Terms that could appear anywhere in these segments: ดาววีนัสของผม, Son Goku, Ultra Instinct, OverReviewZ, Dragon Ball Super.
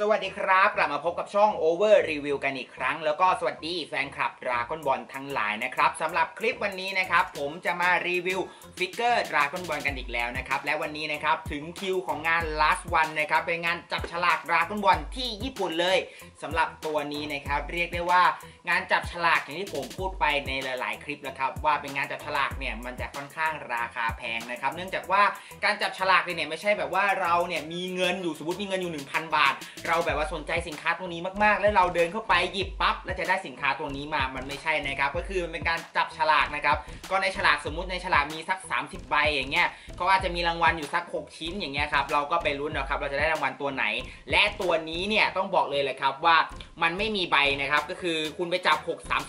สวัสดีครับกลับมาพบกับช่อง Over Review กันอีกครั้งแล้วก็สวัสดีแฟนคลับดราก้อนบอลทั้งหลายนะครับสำหรับคลิปวันนี้นะครับผมจะมารีวิวฟิกเกอร์ดราก้อนบอลกันอีกแล้วนะครับและวันนี้นะครับถึงคิวของงาน last one นะครับเป็นงานจับฉลากดราก้อนบอลที่ญี่ปุ่นเลยสำหรับตัวนี้นะครับเรียกได้ว่างานจับฉลากอย่างที่ผมพูดไปในหลายๆคลิปแล้วครับว่าเป็นงานจับฉลากเนี่ยมันจะค่อนข้างราคาแพงนะครับเนื่องจากว่าการจับฉลากเนี่ยไม่ใช่แบบว่าเราเนี่ยมีเงินอยู่สมมติมีเงินอยู่ 1,000 บาทเราแบบว่าสนใจสินค้าตัวนี้มากๆแล้วเราเดินเข้าไปหยิบปั๊บแล้วจะได้สินค้าตัวนี้มามันไม่ใช่นะครับก็คือมันเป็นการจับฉลากนะครับก็ในฉลากสมมุติในฉลากมีสัก30ใบอย่างเงี้ยเขาอาจจะมีรางวัลอยู่สัก6ชิ้นอย่างเงี้ยครับเราก็ไปลุ้นนะครับเราจะได้รางวัลตัวไหนและตัวนี้เนี่ยต้องบอกเลยแหละครับว่ามันไม่มีใบนะครับก็คือคุณไปจับ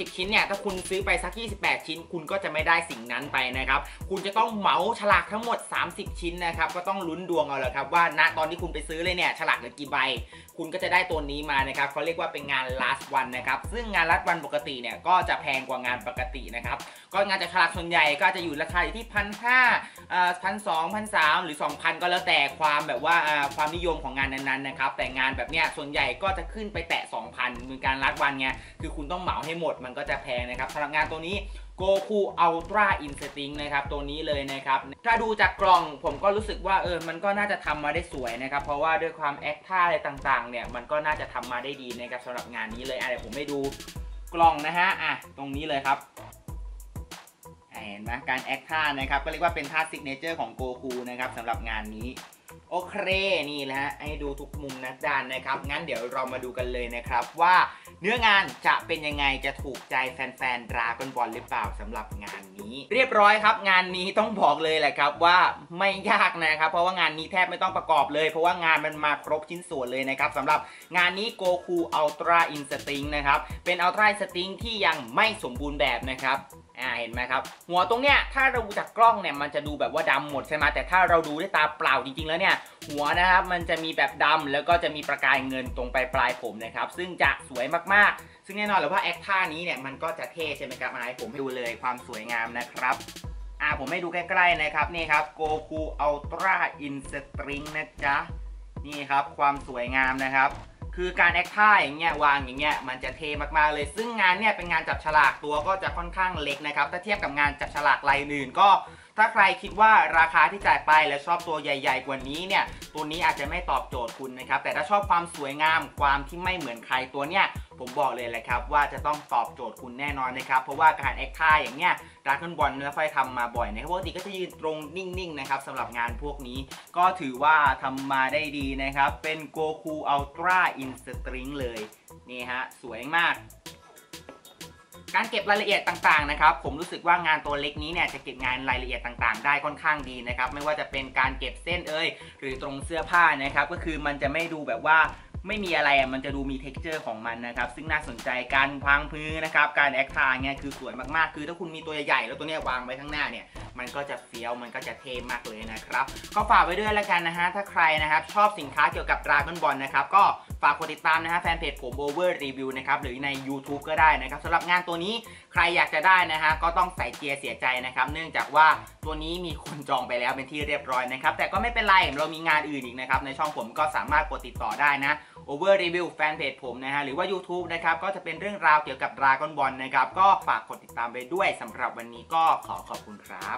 30ชิ้นเนี่ยถ้าคุณซื้อไปสัก28ชิ้นคุณก็จะไม่ได้สิ่งนั้นไปนะครับคุณจะต้องเหมาฉลากทั้งหมด30ชิ้นนะครับก็ต้องลุ้นดวงเอาแหละครับว่าณตอนที่คุณไปซื้อเลยเนี่ยฉลากเหลือกี่ใบคุณก็จะได้ตัวนี้มานะครับเขาเรียกว่าเป็นงาน last one นะครับซึ่งงาน last one ปกติเนี่ยก็จะแพงกว่างานปกตินะครับก็งานจับฉลากส่วนใหญ่ก็จะอยู่ราคาอยู่ที่ 1,500 1,200 1,300 หรือ 2,000 ก็แล้วแต่ความแบบว่าความนิยมของงานนั้นๆนะครับแต่งานแบบเนี้ยส่วนใหญ่ก็จะขึ้นไปแตะ 2,000 เหมือนการ last one เนี่ยคือคุณต้องเหมาให้หมดมันก็จะแพงนะครับสำหรับงานตัวนี้โกคูอัลตร้าอินสติ้งนะครับตัวนี้เลยนะครับถ้าดูจากกล่องผมก็รู้สึกว่ามันก็น่าจะทำมาได้สวยนะครับเพราะว่าด้วยความแอคท่าอะไรต่างๆเนี่ยมันก็น่าจะทำมาได้ดีนะครับสำหรับงานนี้เลยเดี๋ยวผมให้ดูกล่องนะฮะตรงนี้เลยครับเห็นไหมการแอคท่านะครับก็เรียกว่าเป็นท่าซิกเนเจอร์ของโกคูนะครับสำหรับงานนี้โอเคนี่แหละให้ดูทุกมุมนะด้านนะครับงั้นเดี๋ยวเรามาดูกันเลยนะครับว่าเนื้องานจะเป็นยังไงจะถูกใจแฟนๆดราก้อนบอลหรือเปล่าสำหรับงานนี้เรียบร้อยครับงานนี้ต้องบอกเลยแหละครับว่าไม่ยากนะครับเพราะว่างานนี้แทบไม่ต้องประกอบเลยเพราะว่างานมันมาครบชิ้นส่วนเลยนะครับสำหรับงานนี้โกคูอัลตร้าอินสติ้งนะครับเป็นอัลตร้าอินสติ้งที่ยังไม่สมบูรณ์แบบนะครับเห็นไหมครับหัวตรงเนี้ยถ้าเราดูจากกล้องเนี่ยมันจะดูแบบว่าดำหมดใช่ไหมแต่ถ้าเราดูด้วยตาเปล่าจริงๆแล้วเนี่ยหัวนะครับมันจะมีแบบดำแล้วก็จะมีประกายเงินตรงปลายผมนะครับซึ่งจะสวยมากๆซึ่งแน่นอนเลยว่าแอคท่านี้เนี่ยมันก็จะเท่ใช่ไหมครับให้ผมให้ดูเลยความสวยงามนะครับผมให้ดูใกล้ๆนะครับนี่ครับโกคูอัลตร้าอินสติ้งนะจ๊ะนี่ครับความสวยงามนะครับคือการแอคท่าอย่างเงี้ยวางอย่างเงี้ยมันจะเทมากๆเลยซึ่งงานเนี่ยเป็นงานจับฉลากตัวก็จะค่อนข้างเล็กนะครับถ้าเทียบกับงานจับฉลากลายอื่นก็ถ้าใครคิดว่าราคาที่จ่ายไปและชอบตัวใหญ่ๆกว่านี้เนี่ยตัวนี้อาจจะไม่ตอบโจทย์คุณนะครับแต่ถ้าชอบความสวยงามความที่ไม่เหมือนใครตัวเนี้ยผมบอกเลยแหละครับว่าจะต้องตอบโจทย์คุณแน่นอนนะครับเพราะว่าการแอคท่าอย่างเงี้ยดราก้อนบอลไม่ค่อยทำมาบ่อยนะครับปกติก็จะยืนตรงนิ่งๆนะครับสำหรับงานพวกนี้ก็ถือว่าทำมาได้ดีนะครับเป็นโกคูอัลตร้าอินสติ้งเลยนี่ฮะสวยมากการเก็บรายละเอียดต่างๆนะครับผมรู้สึกว่างานตัวเล็กนี้เนี่ยจะเก็บงานรายละเอียดต่างๆได้ค่อนข้างดีนะครับไม่ว่าจะเป็นการเก็บเส้นหรือตรงเสื้อผ้านะครับก็คือมันจะไม่ดูแบบว่าไม่มีอะไรมันจะดูมี texture ของมันนะครับซึ่งน่าสนใจการวางพื้นนะครับการแอคท่าเนี่ยคือสวยมากๆคือถ้าคุณมีตัวใหญ่ๆแล้วตัวเนี้ยวางไว้ข้างหน้าเนี่ยมันก็จะเฟี้ยวมันก็จะเท่มากเลยนะครับก็ฝากไว้ด้วยแล้วกันนะฮะถ้าใครนะครับชอบสินค้าเกี่ยวกับดราก้อนบอลนะครับก็ฝากกดติดตามนะฮะแฟนเพจผม OverReview นะครับหรือใน YouTube ก็ได้นะครับสำหรับงานตัวนี้ใครอยากจะได้นะฮะก็ต้องใส่เกียร์เสียใจนะครับเนื่องจากว่าตัวนี้มีคนจองไปแล้วเป็นที่เรียบร้อยนะครับแต่ก็ไม่เป็นไรเรามีงานอื่นอีกนะครับในช่องผมก็สามารถกดติดต่อได้นะOverReview แฟนเพจผมนะฮะหรือว่า YouTube นะครับก็จะเป็นเรื่องราวเกี่ยวกับดราก้อนบอลนะครับก็ฝากกดติดตามไปด้วยสำหรับวันนี้ก็ขอขอบคุณครับ